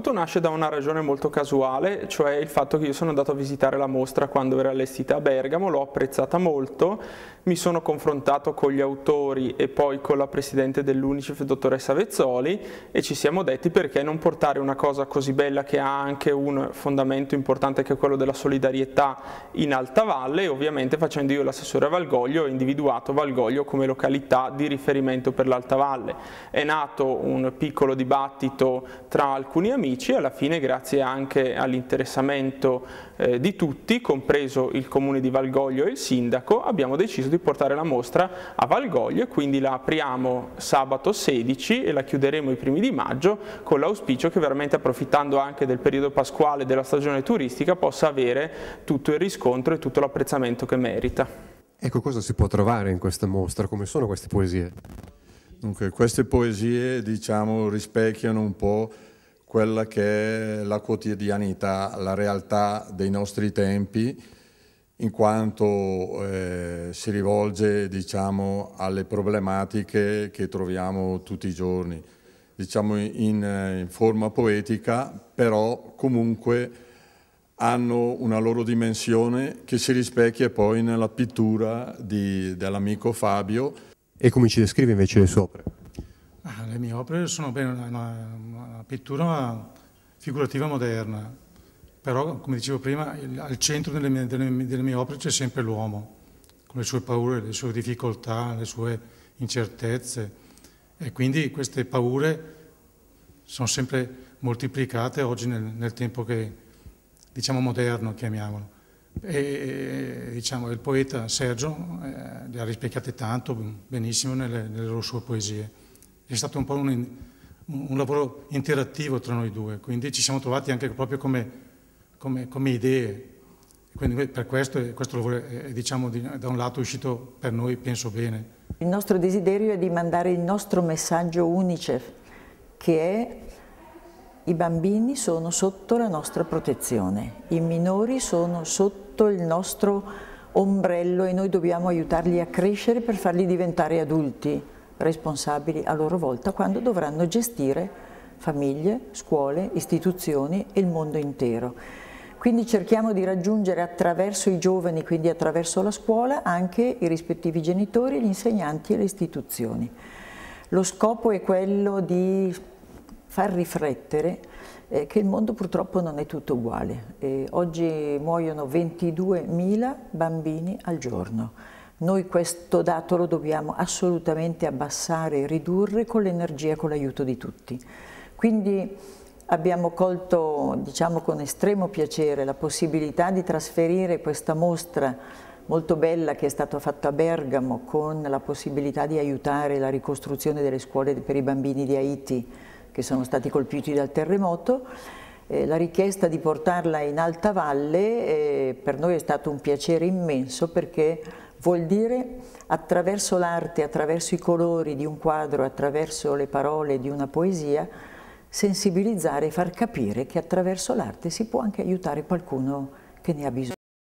tutto nasce da una ragione molto casuale, cioè il fatto che io sono andato a visitare la mostra quando era allestita a Bergamo, l'ho apprezzata molto, mi sono confrontato con gli autori e poi con la presidente dell'UNICEF, dottoressa Vezzoli, e ci siamo detti perché non portare una cosa così bella che ha anche un fondamento importante che è quello della solidarietà in Alta Valle, e ovviamente facendo io l'assessore a Valgoglio ho individuato Valgoglio come località di riferimento per l'Alta Valle. È nato un piccolo dibattito tra alcuni amici e alla fine, grazie anche all'interessamento di tutti, compreso il comune di Valgoglio e il sindaco, abbiamo deciso di portare la mostra a Valgoglio, e quindi la apriamo sabato 16 e la chiuderemo i primi di maggio, con l'auspicio che veramente, approfittando anche del periodo pasquale della stagione turistica, possa avere tutto il riscontro e tutto l'apprezzamento che merita. Ecco, cosa si può trovare in questa mostra? Come sono queste poesie? Dunque, queste poesie, diciamo, rispecchiano un po' quella che è la quotidianità, la realtà dei nostri tempi, in quanto si rivolge, diciamo, alle problematiche che troviamo tutti i giorni, diciamo in forma poetica, però comunque hanno una loro dimensione che si rispecchia poi nella pittura dell'amico Fabio. E come ci descrive invece le sue opere? Le mie opere sono una pittura figurativa moderna, però, come dicevo prima, al centro delle mie opere c'è sempre l'uomo, con le sue paure, le sue difficoltà, le sue incertezze, e quindi queste paure sono sempre moltiplicate oggi nel tempo che, diciamo, moderno, chiamiamolo. E diciamo, il poeta Sergio le ha rispecchiate tanto benissimo nelle sue poesie. È stato un po' un lavoro interattivo tra noi due, quindi ci siamo trovati anche proprio come idee. Quindi per questo lavoro è, diciamo, da un lato uscito per noi, penso, bene. Il nostro desiderio è di mandare il nostro messaggio UNICEF, che è: i bambini sono sotto la nostra protezione, i minori sono sotto il nostro ombrello e noi dobbiamo aiutarli a crescere per farli diventare adulti, responsabili a loro volta quando dovranno gestire famiglie, scuole, istituzioni e il mondo intero. Quindi cerchiamo di raggiungere attraverso i giovani, quindi attraverso la scuola, anche i rispettivi genitori, gli insegnanti e le istituzioni. Lo scopo è quello di far riflettere che il mondo purtroppo non è tutto uguale. Oggi muoiono 22.000 bambini al giorno. Noi questo dato lo dobbiamo assolutamente abbassare e ridurre con l'energia e con l'aiuto di tutti. Quindi abbiamo colto, diciamo, con estremo piacere la possibilità di trasferire questa mostra molto bella che è stata fatta a Bergamo, con la possibilità di aiutare la ricostruzione delle scuole per i bambini di Haiti, che sono stati colpiti dal terremoto. La richiesta di portarla in Alta Valle per noi è stato un piacere immenso, perché vuol dire, attraverso l'arte, attraverso i colori di un quadro, attraverso le parole di una poesia, sensibilizzare e far capire che attraverso l'arte si può anche aiutare qualcuno che ne ha bisogno.